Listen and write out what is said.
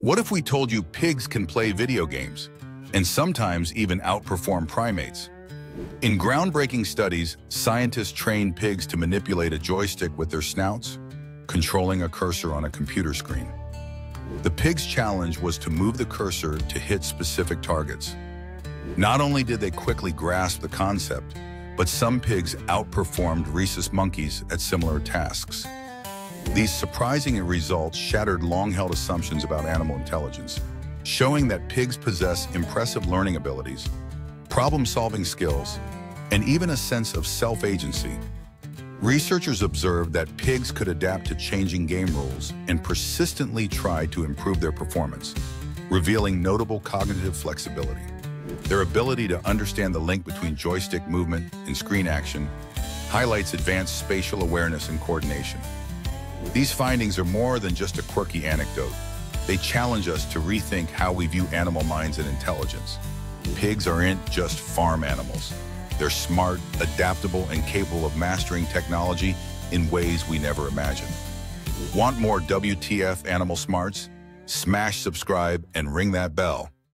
What if we told you pigs can play video games and sometimes even outperform primates? In groundbreaking studies, scientists trained pigs to manipulate a joystick with their snouts, controlling a cursor on a computer screen. The pig's challenge was to move the cursor to hit specific targets. Not only did they quickly grasp the concept, but some pigs outperformed rhesus monkeys at similar tasks. These surprising results shattered long-held assumptions about animal intelligence, showing that pigs possess impressive learning abilities, problem-solving skills, and even a sense of self-agency. Researchers observed that pigs could adapt to changing game rules and persistently try to improve their performance, revealing notable cognitive flexibility. Their ability to understand the link between joystick movement and screen action highlights advanced spatial awareness and coordination. These findings are more than just a quirky anecdote. They challenge us to rethink how we view animal minds and intelligence. Pigs aren't just farm animals. They're smart, adaptable, and capable of mastering technology in ways we never imagined. Want more WTF Animal Smarts? Smash subscribe and ring that bell.